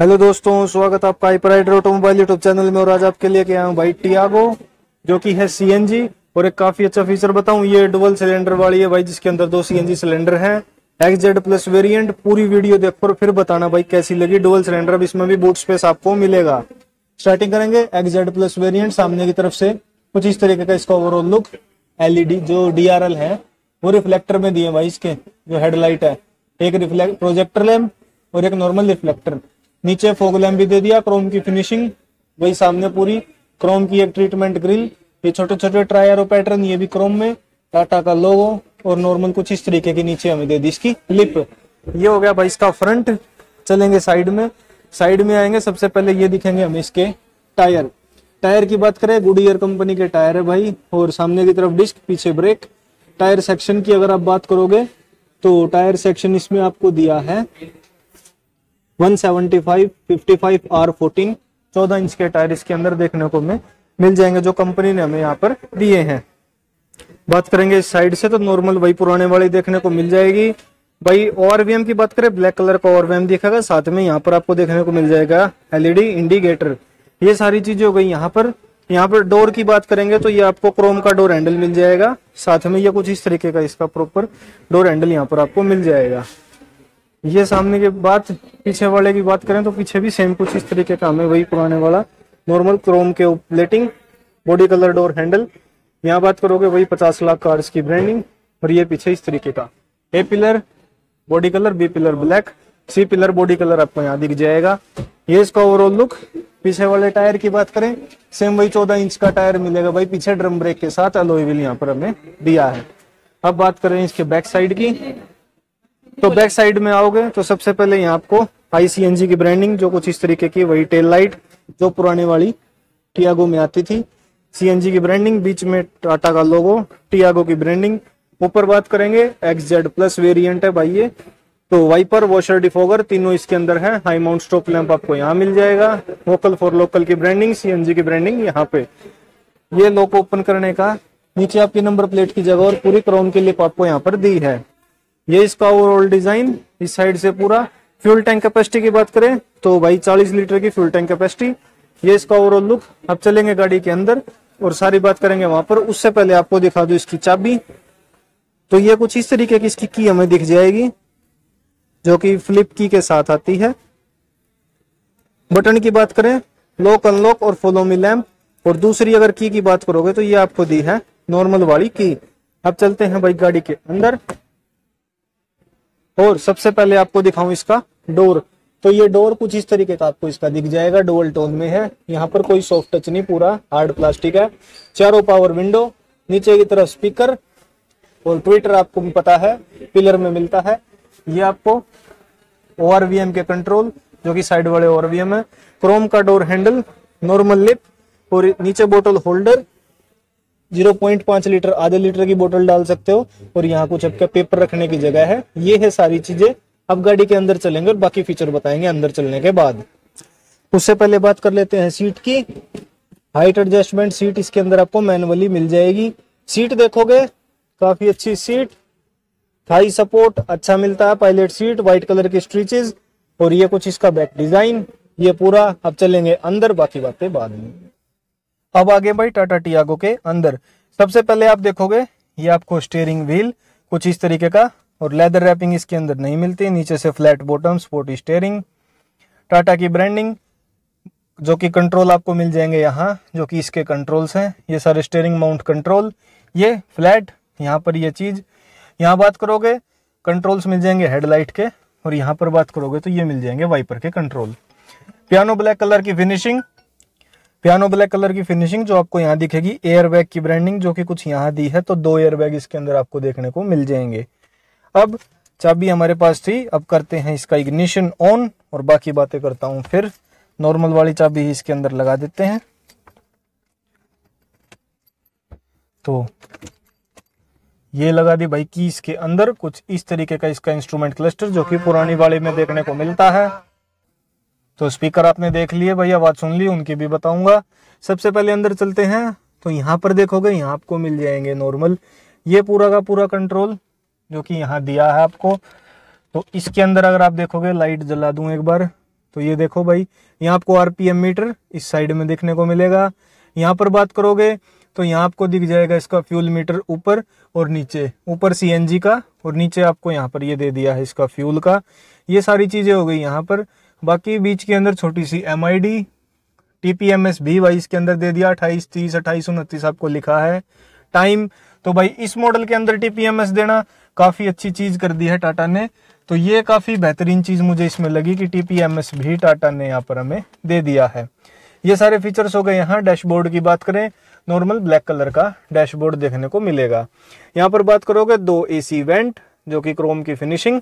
Hello दोस्तों, स्वागत है आपका Hyper Rider automobile YouTube channel में। और आज आपके लिए क्या है भाई टियागो, जो कि है सीएनजी। और एक काफी अच्छा फीचर बताऊं, ये डबल सिलेंडर वाली है भाई, जिसके अंदर दो सीएनजी सिलेंडर है, XZ प्लस वेरिएंट। पूरी वीडियो देखो और फिर बताना भाई कैसी लगी। डबल सिलेंडर, अब इसमें भी बूट स्पेस आपको मिलेगा। स्टार्टिंग करेंगे XZ प्लस वेरियंट। सामने की तरफ से कुछ इस तरीके का इसका ओवरऑल लुक। LED जो DRL है वो रिफ्लेक्टर में दिए भाई। इसके जो हेडलाइट है, एक रिफ्लेक्ट प्रोजेक्टर लैम्प और एक नॉर्मल रिफ्लेक्टर। नीचे फॉग लैम्प भी दे दिया। क्रोम की फिनिशिंग वही, सामने पूरी क्रोम की एक ट्रीटमेंट ग्रिल। ये छोटे छोटे ट्रायर और पैटर्न, ये भी क्रोम में। टाटा का लोगो और नॉर्मल कुछ इस तरीके की नीचे हमें दे दी इसकी लिप। ये हो गया भाई इसका फ्रंट। चलेंगे साइड में। साइड में आएंगे, सबसे पहले ये दिखेंगे हमें इसके टायर। टायर की बात करें, गुडियर कंपनी के टायर है भाई। और सामने की तरफ डिस्क, पीछे ब्रेक। टायर सेक्शन की अगर आप बात करोगे तो टायर सेक्शन इसमें आपको दिया है 175, 55 और 14, 14 इंच के टायर इसके अंदर देखने को में मिल जाएंगे, जो कंपनी ने हमें यहाँ पर दिए हैं। बात करेंगे इस साइड से तो नॉर्मल वही पुराने वाली देखने को मिल जाएगी भाई। ORVM की बात करें, ब्लैक कलर का ORVM दिखेगा। साथ में यहाँ पर आपको देखने को मिल जाएगा LED इंडिकेटर। ये सारी चीजें हो गई यहाँ पर। यहाँ पर डोर की बात करेंगे तो ये आपको क्रोम का डोर हैंडल मिल जाएगा। साथ में ये कुछ इस तरीके का इसका प्रॉपर डोर हैंडल यहाँ पर आपको मिल जाएगा। ये सामने के बाद पीछे वाले की बात करें तो पीछे भी सेम कुछ इस तरीके का हमें वही पुराने वाला नॉर्मल क्रोम के plating, body colour door handle. यहाँ बात करोगे वही 50 लाख कार्स की ब्रांडिंग। और ये पीछे इस तरीके का A pillar body colour, B pillar black, C pillar body colour आपको यहाँ दिख जाएगा। ये इसका ओवरऑल लुक। पीछे वाले टायर की बात करें, सेम वही 14 इंच का टायर मिलेगा भाई, पीछे ड्रम ब्रेक के साथ। अलॉय व्हील यहाँ पर हमें दिया है। अब बात करें इसके बैक साइड की तो बैक साइड में आओगे तो सबसे पहले यहाँ आपको ICNG की ब्रांडिंग, जो कुछ इस तरीके की वही टेल लाइट जो पुराने वाली टियागो में आती थी, CNG की ब्रांडिंग। बीच में टाटा का लोगो, टियागो की ब्रांडिंग। ऊपर बात करेंगे XZ प्लस वेरिएंट है भाई ये, तो वाइपर, वॉशर, डिफोगर तीनों इसके अंदर है। हाई माउंट स्टॉप लैंप आपको यहाँ मिल जाएगा। वोकल फॉर लोकल की ब्रांडिंग, CNG की ब्रांडिंग यहाँ पे। ये लोको ओपन करने का, नीचे आपकी नंबर प्लेट की जगह और पूरी क्रोम की लिप आपको यहाँ पर दी है। ये इसका ओवरऑल डिजाइन इस साइड से पूरा। फ्यूल टैंक कैपेसिटी की बात करें तो भाई 40 लीटर की फ्यूल टैंक कैपेसिटी। ये इसका ओवरऑल लुक। अब चलेंगे गाड़ी के अंदर और सारी बात करेंगे वहां पर। उससे पहले आपको दिखा दूं इसकी चाबी। तो ये कुछ इस तरीके की इसकी की हमें दिख जाएगी, जो कि फ्लिप की के साथ आती है। बटन की बात करें, लॉक, अनलॉक और फॉलो मी लैम्प। और दूसरी अगर की बात करोगे तो ये आपको दी है नॉर्मल वाली की। अब चलते हैं भाई गाड़ी के अंदर और सबसे पहले आपको दिखाऊं इसका डोर। तो ये डोर कुछ इस तरीके का आपको इसका दिख जाएगा, डुअल टोन में है। यहाँ पर कोई सॉफ्ट टच नहीं, पूरा हार्ड प्लास्टिक है। चारों पावर विंडो, नीचे की तरफ स्पीकर और ट्विटर आपको भी पता है पिलर में मिलता है। ये आपको ORVM के कंट्रोल, जो कि साइड वाले ORVM है। क्रोम का डोर हैंडल, नॉर्मल लिप और नीचे बोतल होल्डर। 0.5 लीटर, आधे लीटर की बोतल डाल सकते हो। और यहाँ कुछ आपका पेपर रखने की जगह है। ये है सारी चीजें। अब गाड़ी के अंदर चलेंगे और बाकी फीचर बताएंगे अंदर चलने के बाद। उससे पहले बात कर लेते हैं सीट की। हाइट एडजस्टमेंट सीट इसके अंदर आपको मैनुअली मिल जाएगी। सीट देखोगे काफी अच्छी सीट, थाई सपोर्ट अच्छा मिलता है। पायलट सीट, व्हाइट कलर की स्ट्रीचेस। और ये कुछ इसका बैक डिजाइन, ये पूरा। अब चलेंगे अंदर, बाकी बातें बाद में। अब आगे भाई टाटा टियागो के अंदर। सबसे पहले आप देखोगे ये आपको स्टीयरिंग व्हील कुछ इस तरीके का और लेदर रैपिंग इसके अंदर नहीं मिलती। नीचे से flat bottom, sport steering, Tata की ब्रांडिंग, जो कि कंट्रोल आपको मिल जाएंगे यहाँ, जो कि इसके कंट्रोल्स हैं। ये सारे स्टीयरिंग माउंट कंट्रोल, ये फ्लैट यहाँ पर ये चीज। यहाँ बात करोगे कंट्रोल्स मिल जाएंगे हेडलाइट के। और यहाँ पर बात करोगे तो ये मिल जाएंगे वाइपर के कंट्रोल। पियानो ब्लैक कलर की फिनिशिंग, पियानो ब्लैक कलर की फिनिशिंग जो आपको यहाँ दिखेगी। एयरबैग की ब्रांडिंग जो कि कुछ यहाँ दी है, तो 2 एयरबैग इसके अंदर आपको देखने को मिल जाएंगे। अब चाबी हमारे पास थी, अब करते हैं इसका इग्निशन ऑन और बाकी बातें करता हूँ फिर। नॉर्मल वाली चाबी इसके अंदर लगा देते हैं। तो ये लगा दी भाई की इसके अंदर। कुछ इस तरीके का इसका इंस्ट्रूमेंट क्लस्टर, जो कि पुरानी वाले में देखने को मिलता है। तो स्पीकर आपने देख लिए भाई, आवाज सुन ली, उनकी भी बताऊंगा। सबसे पहले अंदर चलते हैं। तो यहाँ पर देखोगे यहाँ आपको मिल जाएंगे नॉर्मल ये पूरा का पूरा कंट्रोल, जो कि यहाँ दिया है आपको। तो इसके अंदर अगर आप देखोगे, लाइट जला दूं एक बार तो ये देखो भाई, यहाँ आपको आरपीएम मीटर इस साइड में देखने को मिलेगा। यहाँ पर बात करोगे तो यहाँ आपको दिख जाएगा इसका फ्यूल मीटर ऊपर और नीचे, ऊपर सीएनजी का और नीचे आपको यहाँ पर ये दे दिया है इसका फ्यूल का। ये सारी चीज़ें हो गई यहाँ पर। बाकी बीच के अंदर छोटी सी एमआईडी, टीपीएमएस भी भाई इसके अंदर दे दिया 28, 30, 28, 29 आपको लिखा है। टाइम तो भाई इस मॉडल के अंदर टीपीएमएस देना काफ़ी अच्छी चीज़ कर दी है टाटा ने, तो ये काफ़ी बेहतरीन चीज़ मुझे इसमें लगी कि टीपीएमएस भी टाटा ने यहाँ पर हमें दे दिया है। ये सारे फीचर्स हो गए। यहाँ डैशबोर्ड की बात करें, नॉर्मल ब्लैक कलर का डैशबोर्ड देखने को मिलेगा। यहाँ पर बात करोगे 2 AC वेंट जो कि क्रोम की फिनिशिंग,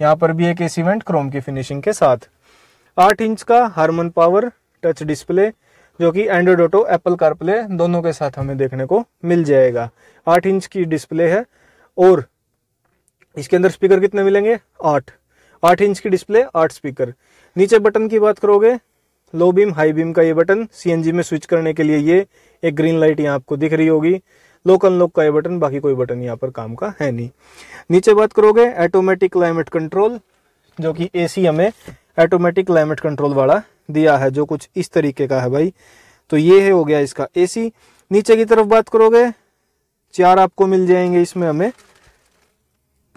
यहाँ पर भी एक AC वेंट क्रोम की फिनिशिंग के साथ। 8 इंच का हार्मन पावर टच डिस्प्ले जो कि एंड्रॉइड ऑटो, एप्पल कारप्ले दोनों के साथ हमें देखने को मिल जाएगा। 8 इंच की डिस्प्ले है और इसके अंदर स्पीकर कितने मिलेंगे 8 इंच की डिस्प्ले, 8 स्पीकर। नीचे बटन की बात करोगे, लो बीम हाई बीम का ये बटन, सीएनजी में स्विच करने के लिए ये एक ग्रीन लाइट यहाँ आपको दिख रही होगी, लॉक अनलॉक का ये बटन, बाकी कोई बटन यहाँ पर काम का है नहीं। नीचे बात करोगे ऑटोमेटिक क्लाइमेट कंट्रोल जो कि एसी हमें ऑटोमेटिक क्लाइमेट कंट्रोल वाला दिया है जो कुछ इस तरीके का है भाई। तो ये हो गया इसका एसी। नीचे की तरफ बात करोगे 4 आपको मिल जाएंगे इसमें हमें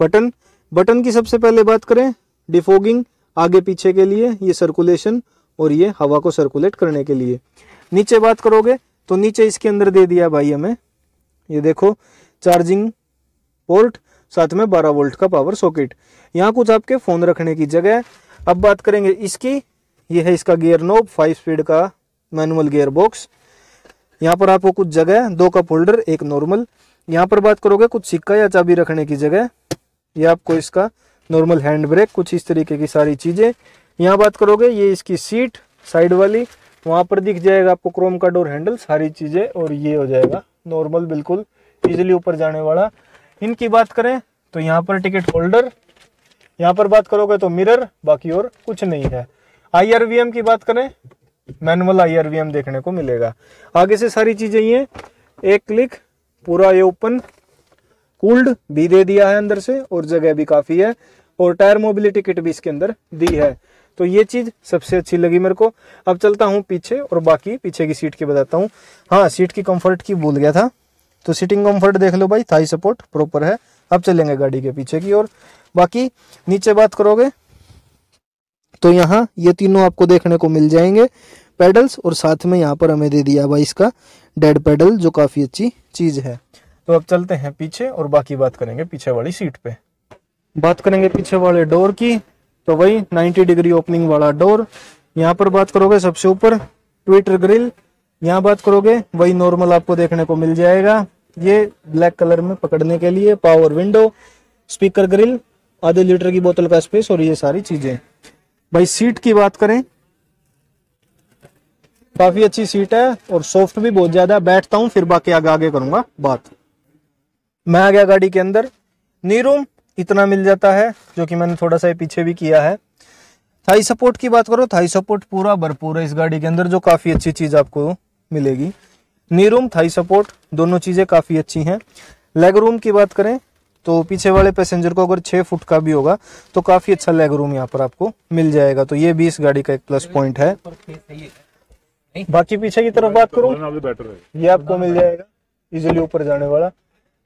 बटन। बटन की सबसे पहले बात करें, डिफोगिंग आगे पीछे के लिए, ये सर्कुलेशन और ये हवा को सर्कुलेट करने के लिए। नीचे बात करोगे तो नीचे इसके अंदर दे दिया भाई हमें, ये देखो चार्जिंग पोर्ट, साथ में 12 वोल्ट का पावर सॉकेट। यहाँ कुछ आपके फ़ोन रखने की जगह है। अब बात करेंगे इसकी, ये है इसका गियर नॉब, 5 स्पीड का मैनुअल गियर बॉक्स। यहाँ पर आपको कुछ जगह है, 2 कप होल्डर, 1 नॉर्मल। यहाँ पर बात करोगे कुछ सिक्का या चाबी रखने की जगह, यह आपको इसका नॉर्मल हैंड ब्रेक, कुछ इस तरीके की सारी चीज़ें। यहाँ बात करोगे ये इसकी सीट साइड वाली, वहाँ पर दिख जाएगा आपको क्रोम का डोर हैंडल, सारी चीज़ें। और ये हो जाएगा नॉर्मल, बिल्कुल इजीली ऊपर जाने वाला। इनकी बात करें तो यहाँ पर टिकट होल्डर, यहाँ पर बात करोगे तो मिरर, बाकी और कुछ नहीं है। IRVM की बात करें, मैनुअल IRVM देखने को मिलेगा। आगे से सारी चीज़ें ये 1 क्लिक पूरा ये ओपन, कूल्ड भी दे दिया है अंदर से और जगह भी काफ़ी है, और टायर मोबिलिटी किट भी इसके अंदर दी है। तो ये चीज़ सबसे अच्छी लगी मेरे को। अब चलता हूँ पीछे और बाकी पीछे की सीट की बताता हूँ। हाँ, सीट की कंफर्ट की भूल गया था, तो सीटिंग कंफर्ट देख लो भाई, थाई सपोर्ट प्रॉपर है। अब चलेंगे गाड़ी के पीछे की ओर। बाकी नीचे बात करोगे तो यहाँ ये तीनों आपको देखने को मिल जाएंगे पेडल्स, और साथ में यहाँ पर हमें दे दिया भाई इसका डेड पेडल जो काफ़ी अच्छी चीज़ है। तो अब चलते हैं पीछे और बाकी बात करेंगे पीछे वाली सीट पे। बात करेंगे पीछे वाले डोर की तो वही 90 डिग्री ओपनिंग वाला डोर। यहाँ पर बात करोगे सबसे ऊपर ट्विटर ग्रिल, यहाँ बात करोगे वही नॉर्मल आपको देखने को मिल जाएगा, ये ब्लैक कलर में पकड़ने के लिए, पावर विंडो, स्पीकर ग्रिल, आधे लीटर की बोतल का स्पेस और ये सारी चीजें। भाई सीट की बात करें, काफी अच्छी सीट है और सॉफ्ट भी बहुत ज्यादा। बैठता हूँ फिर बाकी आगे करूंगा बात। मैं आ गया गाड़ी के अंदर। नी रूम इतना मिल जाता है जो कि मैंने थोड़ा सा पीछे भी किया है। थाई सपोर्ट की बात करो, थाई सपोर्ट पूरा भरपूर है इस गाड़ी के अंदर, जो काफ़ी अच्छी चीज़ आपको मिलेगी। नी रूम, थाई सपोर्ट दोनों चीज़ें काफ़ी अच्छी हैं। लेग रूम की बात करें तो पीछे वाले पैसेंजर को अगर 6 फुट का भी होगा तो काफ़ी अच्छा लेग रूम यहाँ पर आपको मिल जाएगा, तो ये भी इस गाड़ी का एक प्लस पॉइंट है। बाकी पीछे की तरफ बात करूँ, ये आपको मिल जाएगा इजिली ऊपर जाने वाला।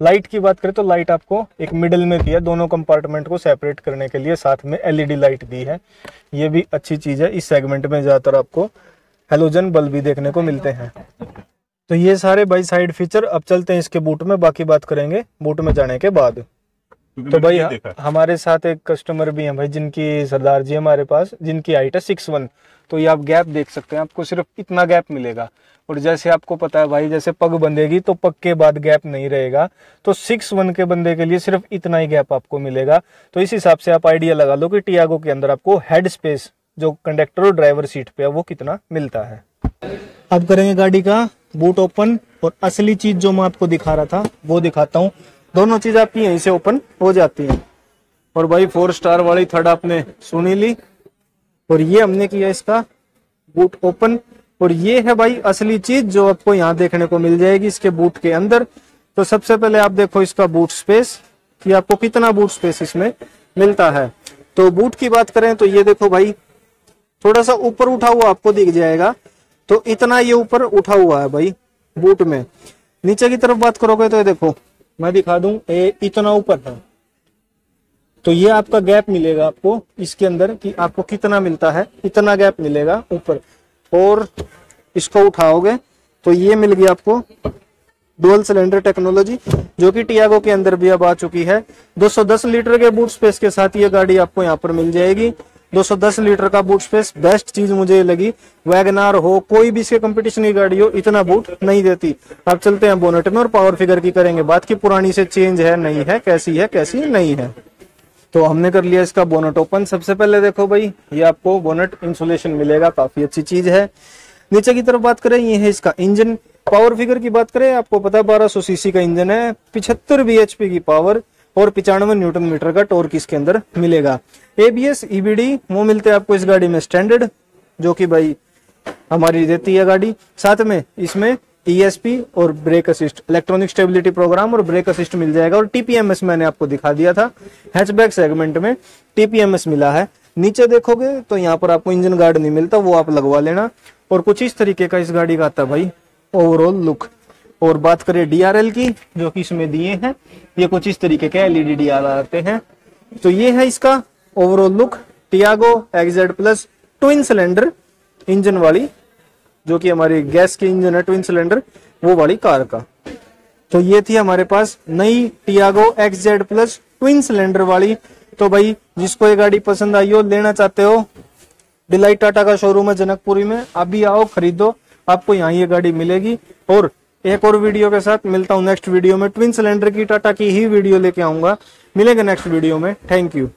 लाइट की बात करें तो लाइट आपको एक मिडिल में दिया, दोनों कंपार्टमेंट को सेपरेट करने के लिए, साथ में LED लाइट दी है, ये भी अच्छी चीज़ है। इस सेगमेंट में ज़्यादातर आपको हेलोजन बल्ब भी देखने को मिलते हैं। तो ये सारे भाई साइड फीचर। अब चलते हैं इसके बूट में, बाकी बात करेंगे बूट में जाने के बाद। तो भाई हमारे साथ एक कस्टमर भी हैं भाई, जिनकी सरदार जी हमारे पास, जिनकी हाइट है 6'1", तो ये आप गैप देख सकते हैं, आपको सिर्फ इतना गैप मिलेगा। और जैसे आपको पता है भाई, जैसे पग बंधेगी तो पग के बाद गैप नहीं रहेगा, तो 6'1" के बंदे के लिए सिर्फ इतना ही गैप आपको मिलेगा। तो इस हिसाब से आप आइडिया लगा लो कि टियागो के अंदर आपको हेड स्पेस जो कंडक्टर और ड्राइवर सीट पे है वो कितना मिलता है। अब करेंगे गाड़ी का बूट ओपन और असली चीज जो मैं आपको दिखा रहा था वो दिखाता हूँ। दोनों चीज आपकी यहीं से ओपन हो जाती है। और भाई 4 स्टार वाली थर्ड आपने सुनी ली, और ये हमने किया इसका बूट ओपन, और ये है भाई असली चीज जो आपको यहाँ देखने को मिल जाएगी इसके बूट के अंदर। तो सबसे पहले आप देखो इसका बूट स्पेस कि आपको कितना बूट स्पेस इसमें मिलता है। तो बूट की बात करें तो ये देखो भाई, थोड़ा सा ऊपर उठा हुआ आपको दिख जाएगा, तो इतना ये ऊपर उठा हुआ है भाई बूट में। नीचे की तरफ बात करोगे तो ये देखो मैं दिखा दूं, ये इतना ऊपर है, तो ये आपका गैप मिलेगा आपको इसके अंदर कि आपको कितना मिलता है, इतना गैप मिलेगा ऊपर। और इसको उठाओगे तो ये मिल गया आपको डुअल सिलेंडर टेक्नोलॉजी, जो कि टियागो के अंदर भी अब आ चुकी है। 210 लीटर के बूट स्पेस के साथ ये गाड़ी आपको यहाँ पर मिल जाएगी। 210 लीटर का बूट स्पेस बेस्ट चीज मुझे लगी। वैगनार हो, कोई भी इसके कंपटीशन की गाड़ी हो, इतना बूट नहीं देती। अब चलते हैं बोनेट में और पावर फिगर की करेंगे बात की पुरानी से चेंज है नहीं है, कैसी है कैसी नहीं है। तो हमने कर लिया इसका बोनेट ओपन। सबसे पहले देखो भाई ये आपको बोनेट इंसुलेशन मिलेगा, काफी अच्छी चीज है। नीचे की तरफ बात करें, ये है इसका इंजन। पावर फिगर की बात करें, आपको पता है 1200 सीसी का इंजन है, 75 बीएचपी की पावर और 95 न्यूटन मीटर का टॉर्क इसके अंदर मिलेगा। एबीएस ईबीडी वो मिलते हैं आपको इस गाड़ी में स्टैंडर्ड, जो कि भाई हमारी देती है गाड़ी। साथ में इसमें ईएसपी और brake assist, electronic stability program और ब्रेक असिस्ट मिल जाएगा। और टीपीएमएस मैंने आपको दिखा दिया था, हैचबैक सेगमेंट में टीपीएमएस मिला है। नीचे देखोगे तो यहाँ पर आपको इंजन गार्ड नहीं मिलता, वो आप लगवा लेना। और कुछ इस तरीके का इस गाड़ी का आता है भाई ओवरऑल लुक। और बात करें डीआरएल की, जो कि इसमें दिए हैं, ये कुछ इस तरीके के एलईडी डीआरएल आते हैं। तो ये है इसका overall look, Tiago XZ plus twin cylinder engine वाली, जो कि हमारी गैस के इंजन है ट्विन सिलेंडर, वो वाली कार का। तो ये थी हमारे पास नई Tiago XZ plus twin cylinder वाली। तो भाई जिसको ये गाड़ी पसंद आई हो, लेना चाहते हो, डिलाइट टाटा का शोरूम है जनकपुरी में, अभी आओ खरीदो, आपको यहाँ ये गाड़ी मिलेगी। और एक और वीडियो के साथ मिलता हूँ नेक्स्ट वीडियो में, ट्विन सिलेंडर की टाटा की ही वीडियो लेके आऊंगा। मिलेंगे नेक्स्ट वीडियो में, थैंक यू।